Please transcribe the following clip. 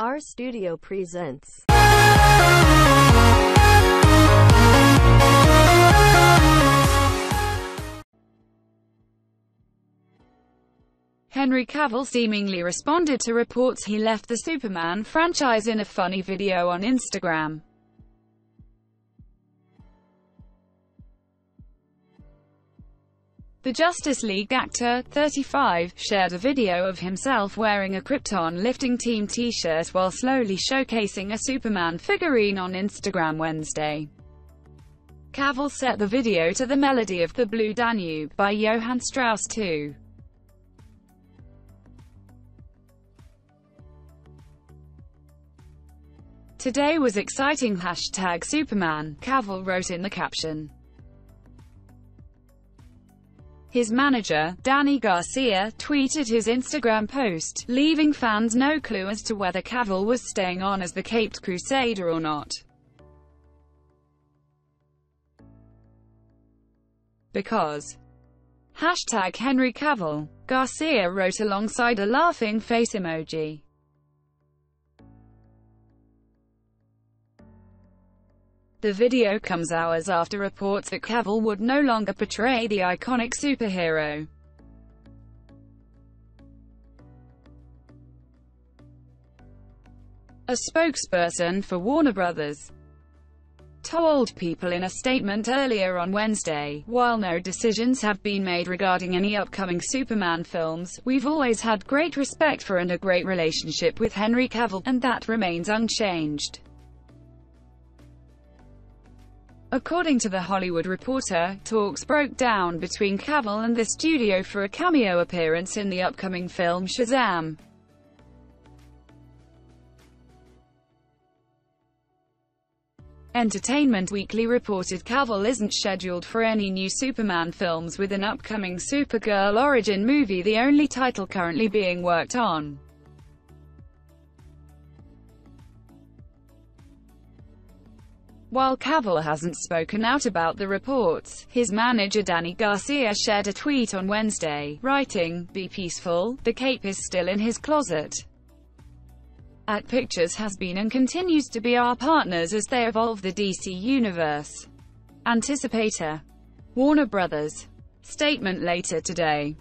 R Studio presents Henry Cavill seemingly responded to reports he left the Superman franchise in a funny video on Instagram. The Justice League actor, 35, shared a video of himself wearing a Krypton Lifting Team t-shirt while slowly showcasing a Superman figurine on Instagram Wednesday. Cavill set the video to the melody of The Blue Danube by Johann Strauss II. "Today was exciting, #Superman, Cavill wrote in the caption. His manager, Dany Garcia, tweeted his Instagram post, leaving fans no clue as to whether Cavill was staying on as the Caped Crusader or not. Because #Henry Cavill, Garcia wrote alongside a laughing face emoji. The video comes hours after reports that Cavill would no longer portray the iconic superhero. A spokesperson for Warner Bros. Told people in a statement earlier on Wednesday, "While no decisions have been made regarding any upcoming Superman films, we've always had great respect for and a great relationship with Henry Cavill, and that remains unchanged." According to The Hollywood Reporter, talks broke down between Cavill and the studio for a cameo appearance in the upcoming film Shazam. Entertainment Weekly reported Cavill isn't scheduled for any new Superman films, with an upcoming Supergirl origin movie the only title currently being worked on. While Cavill hasn't spoken out about the reports, his manager Dany Garcia shared a tweet on Wednesday, writing, "Be peaceful, the cape is still in his closet. At Pictures has been and continues to be our partners as they evolve the DC Universe. Anticipator. Warner Bros." Statement later today.